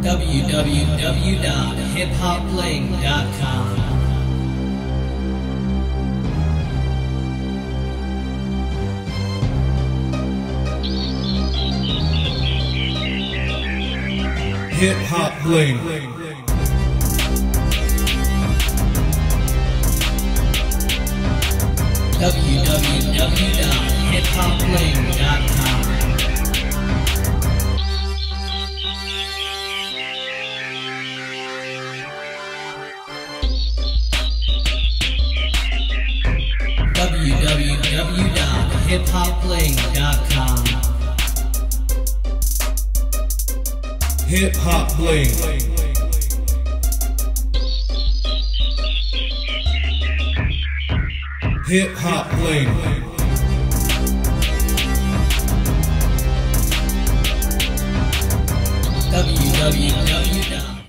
www.hiphopbling.com. Hiphopbling. www.hiphopbling.com. www.hiphopbling.com. Hiphopbling. Hiphopbling. www.